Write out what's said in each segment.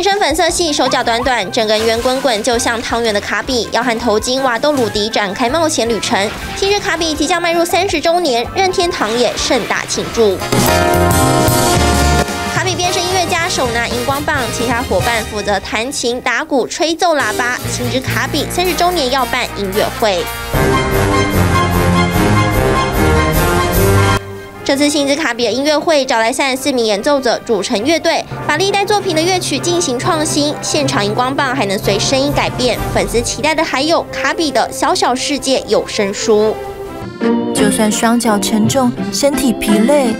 全身粉色系，手脚短短，整个人圆滚滚，就像汤圆的卡比要和头巾瓦豆鲁迪展开冒险旅程。近日，卡比即将迈入30周年，任天堂也盛大庆祝。 边是音乐家，手拿荧光棒，其他伙伴负责弹琴、打鼓、吹奏喇叭。亲之卡比30周年要办音乐会。这次亲之卡比的音乐会找来34名演奏者组成乐队，把历代作品的乐曲进行创新。现场荧光棒还能随声音改变。粉丝期待的还有卡比的小小世界有声书。就算双脚沉重，身体疲累。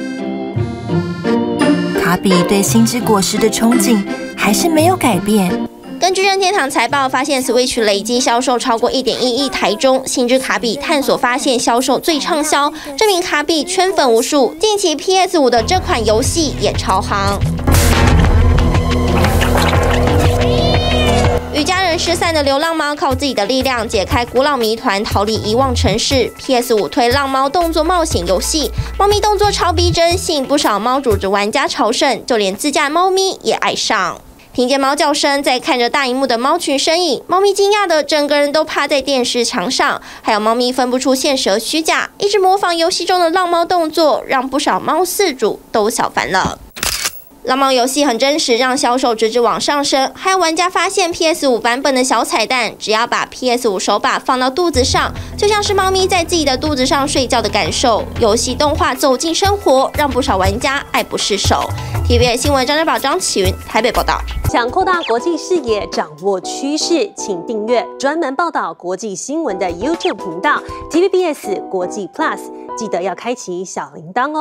卡比对心之果实的憧憬还是没有改变。根据任天堂财报发现 ，Switch 累计销售超过 1.1 亿台中，心之卡比探索发现销售最畅销，这名卡比圈粉无数。近期 PS5 的这款游戏也超夯。与家人失散的流浪猫靠自己的力量解开古老谜团，逃离遗忘城市。PS5 推浪猫动作冒险游戏，猫咪动作超逼真，吸引不少猫主子玩家朝圣，就连自家猫咪也爱上。听见猫叫声，再看着大荧幕的猫群身影，猫咪惊讶的整个人都趴在电视墙上。还有猫咪分不出现实和虚假，一直模仿游戏中的浪猫动作，让不少猫饲主都小烦了。 浪猫游戏很真实，让销售直直往上升。还有玩家发现 PS5 版本的小彩蛋，只要把 PS5 手把放到肚子上，就像是猫咪在自己的肚子上睡觉的感受。游戏动画走进生活，让不少玩家爱不释手。TVBS 新闻张家宝、张启云台北报道。想扩大国际视野，掌握趋势，请订阅专门报道国际新闻的 YouTube 频道 TVBS 国际 Plus， 记得要开启小铃铛哦。